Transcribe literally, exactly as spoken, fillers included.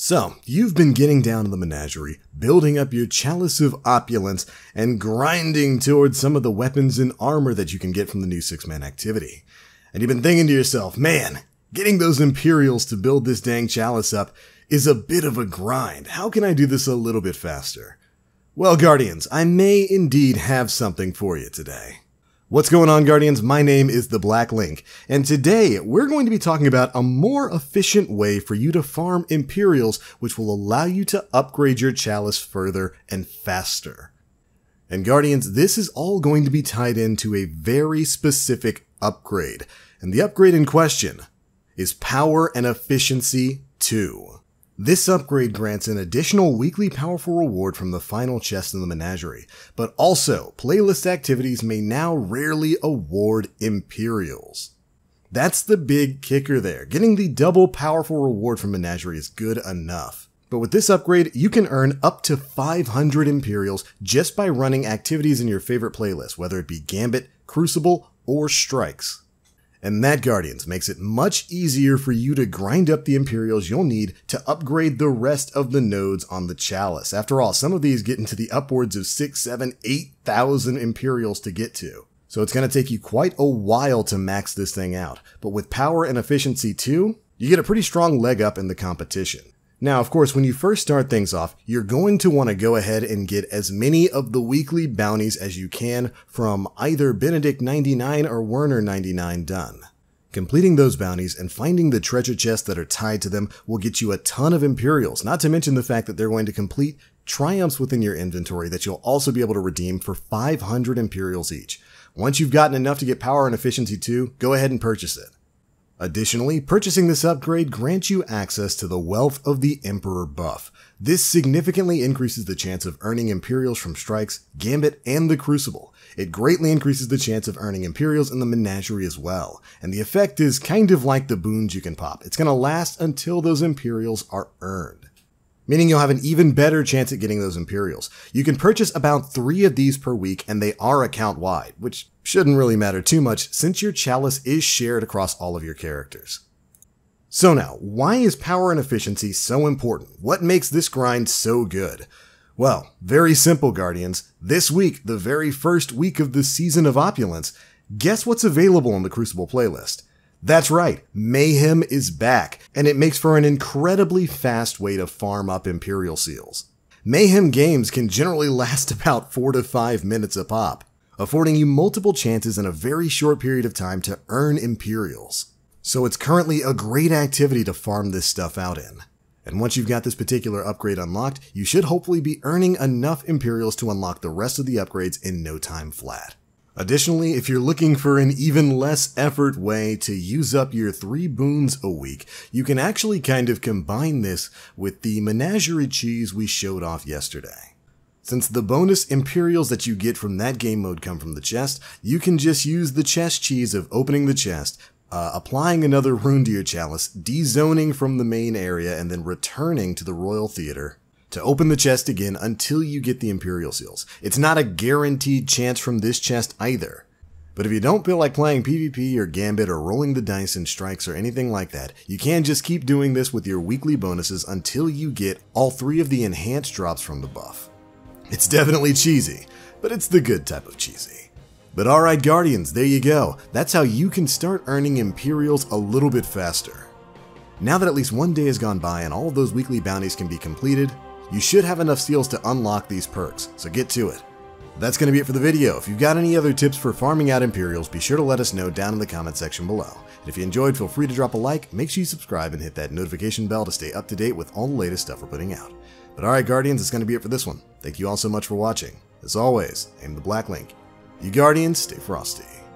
So, you've been getting down to the Menagerie, building up your Chalice of Opulence, and grinding towards some of the weapons and armor that you can get from the new six-man activity. And you've been thinking to yourself, man, getting those Imperials to build this dang Chalice up is a bit of a grind. How can I do this a little bit faster? Well, Guardians, I may indeed have something for you today. What's going on, Guardians? My name is the Black Link, and today we're going to be talking about a more efficient way for you to farm Imperials, which will allow you to upgrade your Chalice further and faster. And Guardians, this is all going to be tied into a very specific upgrade, and the upgrade in question is Power and Efficiency two. This upgrade grants an additional weekly powerful reward from the final chest in the Menagerie, but also playlist activities may now rarely award Imperials. That's the big kicker there. Getting the double powerful reward from Menagerie is good enough. But with this upgrade, you can earn up to five hundred Imperials just by running activities in your favorite playlist, whether it be Gambit, Crucible, or Strikes. And that, Guardians, makes it much easier for you to grind up the Imperials you'll need to upgrade the rest of the nodes on the Chalice. After all, some of these get into the upwards of six, seven, eight thousand Imperials to get to. So it's going to take you quite a while to max this thing out. But with Power and Efficiency two, you get a pretty strong leg up in the competition. Now, of course, when you first start things off, you're going to want to go ahead and get as many of the weekly bounties as you can from either Benedict ninety-nine or Werner ninety-nine done. Completing those bounties and finding the treasure chests that are tied to them will get you a ton of Imperials, not to mention the fact that they're going to complete triumphs within your inventory that you'll also be able to redeem for five hundred Imperials each. Once you've gotten enough to get Power and Efficiency two, go ahead and purchase it. Additionally, purchasing this upgrade grants you access to the Wealth of the Emperor buff. This significantly increases the chance of earning Imperials from Strikes, Gambit, and the Crucible. It greatly increases the chance of earning Imperials in the Menagerie as well, and the effect is kind of like the boons you can pop. It's going to last until those Imperials are earned, meaning you'll have an even better chance at getting those Imperials. You can purchase about three of these per week, and they are account-wide, which shouldn't really matter too much since your Chalice is shared across all of your characters. So now, why is Power and Efficiency so important? What makes this grind so good? Well, very simple, Guardians. This week, the very first week of the Season of Opulence, guess what's available on the Crucible playlist? That's right, Mayhem is back, and it makes for an incredibly fast way to farm up Imperial seals. Mayhem games can generally last about four to five minutes a pop, affording you multiple chances in a very short period of time to earn Imperials. So it's currently a great activity to farm this stuff out in. And once you've got this particular upgrade unlocked, you should hopefully be earning enough Imperials to unlock the rest of the upgrades in no time flat. Additionally, if you're looking for an even less effort way to use up your three boons a week, you can actually kind of combine this with the Menagerie cheese we showed off yesterday. Since the bonus Imperials that you get from that game mode come from the chest, you can just use the chest cheese of opening the chest, uh, applying another rune to your Chalice, dezoning from the main area, and then returning to the Royal Theater to open the chest again until you get the Imperial seals. It's not a guaranteed chance from this chest either. But if you don't feel like playing PvP or Gambit or rolling the dice and Strikes or anything like that, you can just keep doing this with your weekly bonuses until you get all three of the enhanced drops from the buff. It's definitely cheesy, but it's the good type of cheesy. But alright, Guardians, there you go. That's how you can start earning Imperials a little bit faster. Now that at least one day has gone by and all of those weekly bounties can be completed, you should have enough seals to unlock these perks, so get to it. That's going to be it for the video. If you've got any other tips for farming out Imperials, be sure to let us know down in the comment section below. And if you enjoyed, feel free to drop a like, make sure you subscribe, and hit that notification bell to stay up to date with all the latest stuff we're putting out. But alright, Guardians, that's going to be it for this one. Thank you all so much for watching. As always, I'm the Black Link. You Guardians, stay frosty.